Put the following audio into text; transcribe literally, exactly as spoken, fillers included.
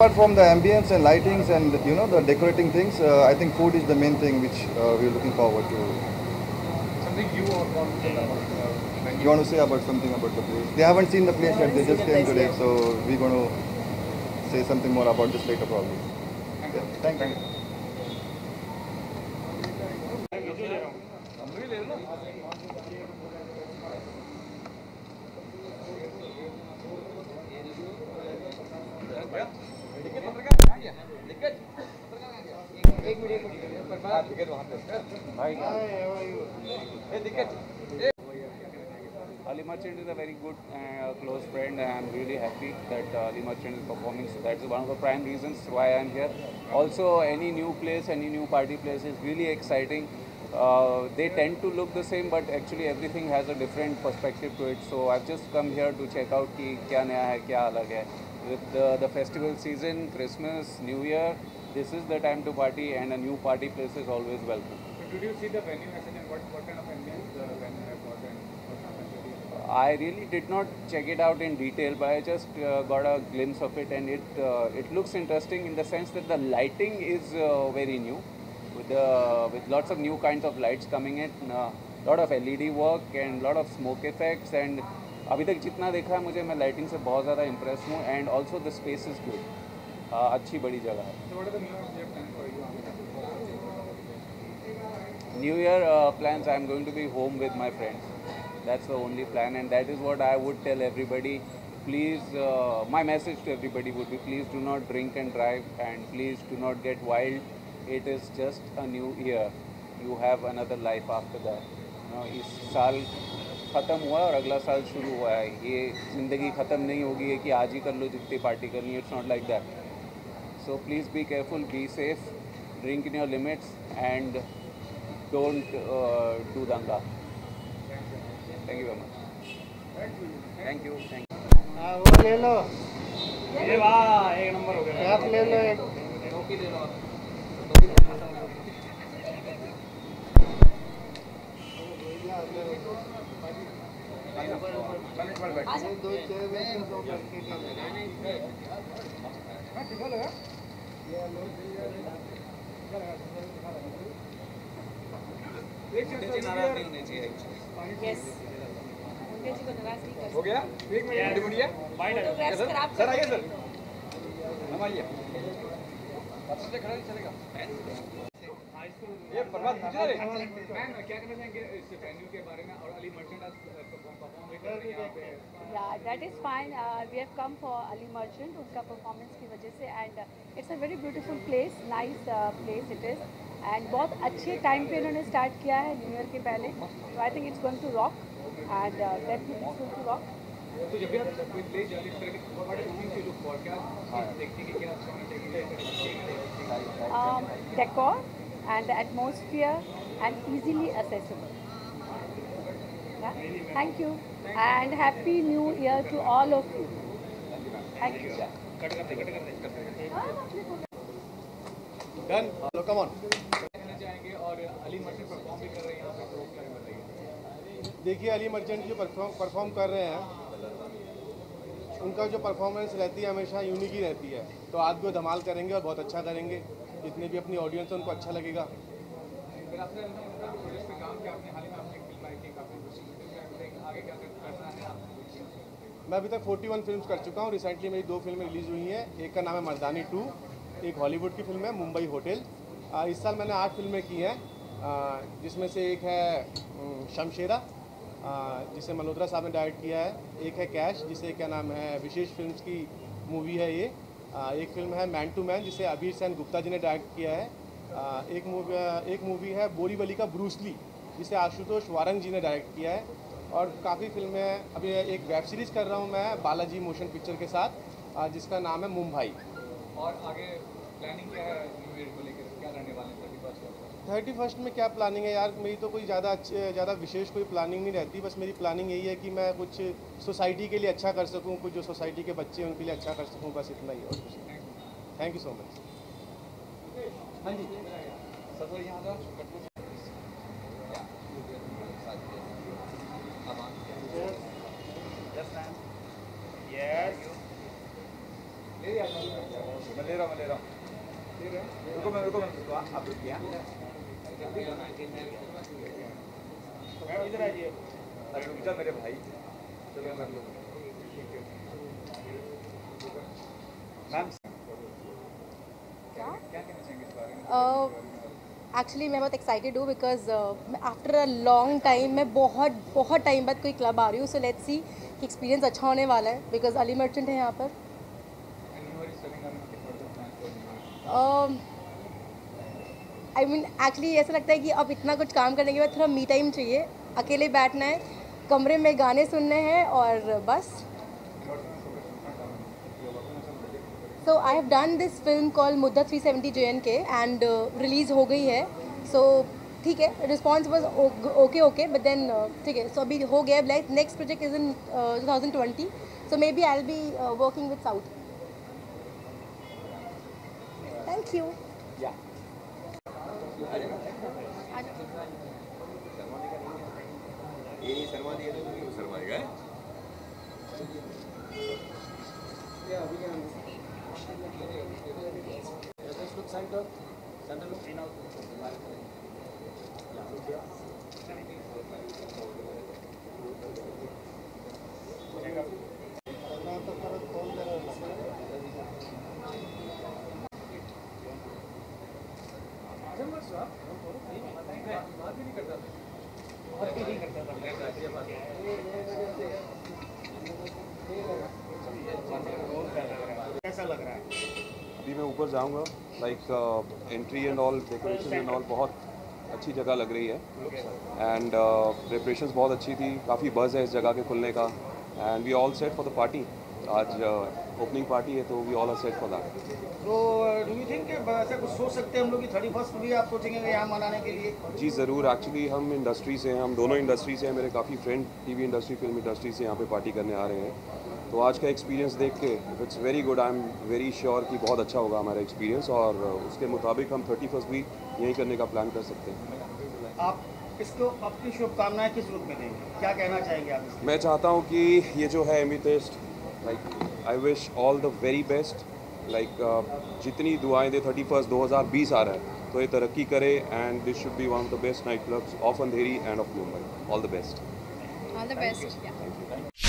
Apart from the ambience and lightings and you know the decorating things, uh, I think food is the main thing which uh, we are looking forward to. Something you are want to about? Uh, you want to say about something about the place? They haven't seen the place yet. They just came today, so we're going to say something more about this later probably. Thank you. Yeah, thank you. Ali Merchant is a very good uh, close friend, and I'm really happy that uh, Ali Merchant is performing. So that's one of the prime reasons why I'm here. Also, any new place, any new party place is really exciting. Uh, they tend to look the same, but actually everything has a different perspective to it. So I've just come here to check out ki kya naya hai, kya alag hai. With the, the festival season, Christmas, New Year, this is the time to party, and a new party place is always welcome. So did you see the venue as in what, what kind of ambience the venue has got and what happened? I really did not check it out in detail, but I just uh, got a glimpse of it, and it uh, it looks interesting in the sense that the lighting is uh, very new, with uh, with lots of new kinds of lights coming in, a uh, lot of L E D work and lot of smoke effects, and अभी तक जितना देखा है मुझे मैं lighting से बहुत ज़्यादा इम्प्रेस हूँ and also the space is good अच्छी बड़ी जगह है new year plans I am going to be home with my friends that's the only plan and that is what I would tell everybody please my message to everybody would be please do not drink and drive and please do not get wild it is just a new year you have another life after that इस साल ख़त्म हुआ और अगला साल शुरू हुआ है ये ज़िंदगी ख़त्म नहीं होगी है कि आज ही कर लो जितनी पार्टी करनी है it's not like that so please be careful be safe drink in your limits and don't do दंगा thank you very much thank you thank you वो ले लो ये वाह एक नंबर हो गया आप ले लो एक टोपी ले लो हो गया एक मिनट बढ़िया सर आइए सर हम आइए से खड़ा नहीं चलेगा ये परमात पूछा रे मैम क्या कहना चाहेंगे इस वेन्यू के बारे में और अली मर्चेंट आज परफॉर्म कर रहे हैं यहां पे या that is fine we have come for Ali Merchant उनका परफॉर्मेंस की वजह से and it's a very beautiful place nice place it is and बहुत अच्छे टाइम पे इन्होंने स्टार्ट किया है न्यू ईयर के पहले तो I think it's going to rock and that is going to rock तो जब भी आप कोई प्लेस जाने से पहले उन्हीं से लुक फॉर क्या देखने की क्या चाहिए decor and atmosphere and easily accessible. Yeah? Thank you and happy new year to all of you. Thank you. Done. Hello, come on. देखिए अली मर्चेंट जो परफॉर्म परफॉर्म कर रहे हैं उनका जो परफॉर्मेंस रहती है हमेशा यूनिक ही रहती है तो आज भी धमाल करेंगे और बहुत अच्छा करेंगे जितने भी अपनी ऑडियंस उनको अच्छा लगेगा फिर आपने उनका प्रोजेक्ट पे काम किया आपने हाल ही में आपने फिल्म आई थी काफी कुछ आगे क्या करना है आपको मैं अभी तक इकतालीस फिल्म्स कर चुका हूं रिसेंटली मेरी दो फिल्में रिलीज हुई हैं एक का नाम है मर्दानी टू एक हॉलीवुड की फिल्म है मुंबई होटल इस साल मैंने आठ फिल्में की हैं जिसमें से एक है शमशेरा जिसे मल्लोदरा साहब ने डायरेक्ट किया है एक है कैश जिसे क्या नाम है विशेष फिल्म्स की मूवी है ये एक फिल्म है मैन टू मैन जिसे अबीर सैन गुप्ता जी ने डायरेक्ट किया है एक मूवी एक मूवी है बोरीवली का ब्रूस ली जिसे आशुतोष वारंग जी ने डायरेक्ट किया है और काफ़ी फिल्में अभी एक वेब सीरीज़ कर रहा हूं मैं बालाजी मोशन पिक्चर के साथ जिसका नाम है मुंबई और आगे प्लानिंग क्या है न्यू ईयर को लेकर क्या रहने वाले थर्टी फर्स्ट थर्टी फर्स्ट में क्या प्लानिंग है यार मेरी तो कोई ज़्यादा ज़्यादा विशेष कोई प्लानिंग नहीं रहती बस मेरी प्लानिंग यही है कि मैं कुछ सोसाइटी के लिए अच्छा कर सकूं कुछ जो सोसाइटी के बच्चे हैं उनके लिए अच्छा कर सकूं बस इतना ही और कुछ नहीं थैंक यू सो मच हाँ जी सर यहाँ का यस मैं ले रहा हूँ मैं ले रहा हूँ रुको मैं रुको मैं आप रुकिए मैं इधर आ जाइए अरे रुक जा मेरे भाई चलो मैं लूँ मैम क्या क्या कहना चाहेंगे इस बारे में एक्चुअली मैं बहुत एक्साइटेड हूँ because after a long time मैं बहुत बहुत टाइम बाद कोई क्लब आ रही हूँ सो लेट्स सी कि एक्सपीरियंस अच्छा होने वाला है बिकॉज अली मर्चेंट है यहाँ पर आई मीन एक्चुअली ऐसा लगता है कि अब इतना कुछ काम करने के बाद थोड़ा मी टाइम चाहिए अकेले बैठना है कमरे में गाने सुनने हैं और बस So I have done this film called मुद्दा three seventy J N K and uh, release हो गई है so ठीक है response was okay okay but then uh, ठीक है so अभी हो गया like next project is in uh, twenty twenty so maybe I'll be uh, working with South thank you yeah ये शर्मा दिए तो क्यों शर्मा गए या अभी हम सेंटर सेंटर में ट्रेन आउट कैसा लग रहा है अभी मैं ऊपर जाऊंगा like entry and all decoration and all बहुत अच्छी जगह लग रही है एंड प्रिपरेशंस बहुत अच्छी थी काफ़ी बज़ है इस जगह के खुलने का and we all set for the party आज ओपनिंग पार्टी है तो we all are set for that तो डू यू थिंक ऐसा कुछ सोच सकते हैं हम लोग कि थर्टी फर्स्ट भी आप सोचेंगे यहाँ मनाने के लिए जी ज़रूर एक्चुअली हम इंडस्ट्री से हैं हम दोनों इंडस्ट्री से हैं मेरे काफ़ी friend T V industry film industry से यहाँ पे पार्टी करने आ रहे हैं तो आज का एक्सपीरियंस देख के it's very good I am very sure कि बहुत अच्छा होगा हमारा एक्सपीरियंस और उसके मुताबिक हम थर्टी फर्स्ट भी यही करने का प्लान कर सकते हैं आप इसको अपनी शुभकामनाएं किस रूप में देंगे क्या कहना चाहेंगे आप मैं चाहता हूं कि ये जो है एमी टेस्ट like I wish all the very best like जितनी दुआएं दे थर्टी फर्स्ट दो हज़ार बीस आ रहा है तो ये तरक्की करे and this should be one of the best night clubs of Andheri and of Mumbai all the best all the best